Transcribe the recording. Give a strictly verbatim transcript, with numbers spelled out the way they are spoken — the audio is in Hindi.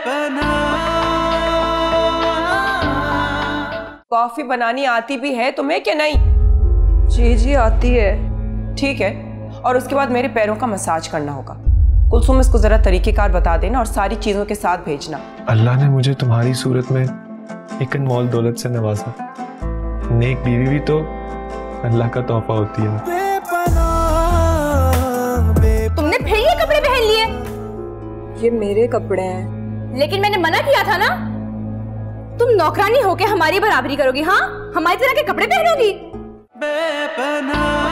अपना। कॉफी बनानी आती भी है तुम्हें क्या? नहीं जी जी आती है। ठीक है, और उसके बाद मेरे पैरों का मसाज करना होगा। कुलसुम, इसको जरा तरीकेकार बता देना और सारी चीजों के साथ भेजना। अल्लाह ने मुझे तुम्हारी सूरत में एक अनमोल दौलत से नवाजा। नेक बीवी भी तो अल्लाह का तोहफा होती है। तुमने फिर ये कपड़े पहन लिए? ये मेरे कपड़े हैं। लेकिन मैंने मना किया था ना। तुम नौकरानी होके हमारी बराबरी करोगी? हाँ, हमारी तरह के कपड़े पहनोगी।